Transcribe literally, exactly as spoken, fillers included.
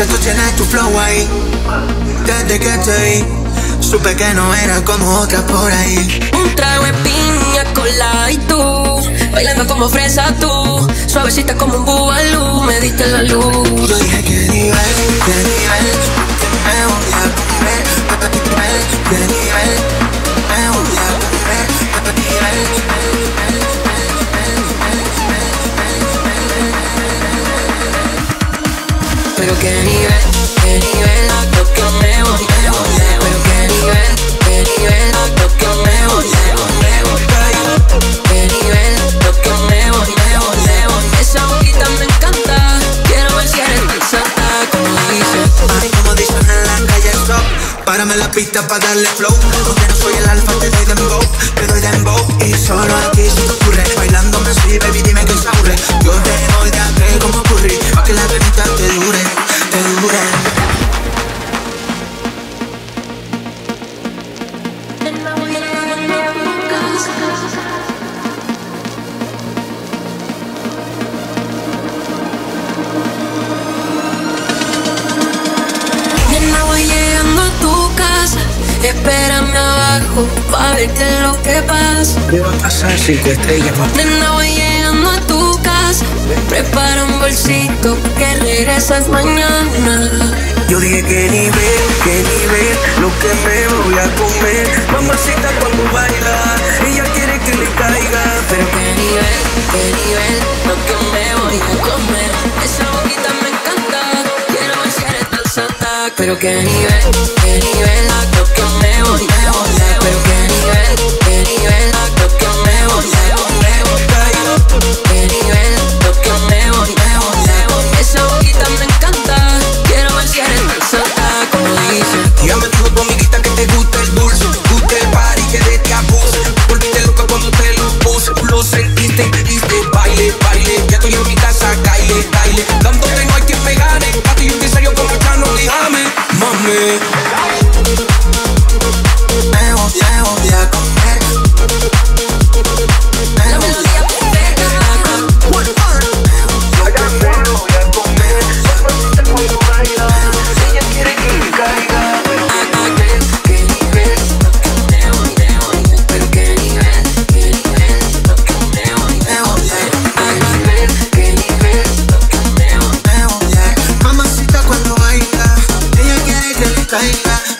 viste, tú tienes tu flow ahí. Desde que te vi, supe que no era como otras por ahí. Un trago de piña colada y tú, bailando como fresa tú, suavecita como un bubalú, me diste la luz. Yo dije que nivel, que nivel, me voy a comer. Que nivel, me voy a comer. Que nivel, me pero qué nivel, qué nivel, lo que me voy, me voy, pero qué nivel, qué nivel, lo que me voy, me voy, me voy, qué nivel, lo que me voy, me voy, me voy. Esa boquita me encanta, quiero ver si eres tan santa como dices. Ay, como dicen en la calle stop, párame la pista pa' darle flow. Porque no soy el alfa, te doy dembow, te doy dembow. Y solo a ti se te ocurre, bailándome así, baby, dime que se aburre. Yo te doy de aquel como curry, que la carita te dure. Nena, voy llegando a tu casa, espérame abajo pa' ver qué es lo que pasa. Me va a pasar cinco estrellas más. Nena, voy llegando a tu casa, prepara un bolsito que regresas mañana. Yo dije que nivel, que nivel, lo que me voy a comer. Mamacita cuando baila, ella quiere que le caiga. Pero que nivel, que nivel, lo que me voy a comer. Esa boquita me encanta, quiero ver si eres tan santa. Pero que nivel, que nivel, lo que me voy a comer. Pero que nivel, que nivel, lo que me voy a comer. Que nivel, lo que me voy a comer. Esa boquita me encanta, quiero ver si eres tan santa como dice. Ya me dijo tu amiguita que te gusta el dulce, te gusta el party, que de ti abuse. Volviste loca cuando te lo puse, lo sentiste, viste, baile, baile. Ya estoy en mi casa, caile, caile. Tanto que no hay quien me gane, a ti yo te serio como Chano, dígame, mami. Me voy, me voy a comer. Me voy a comer. Mamacita cuando baila, ella quiere que le caiga.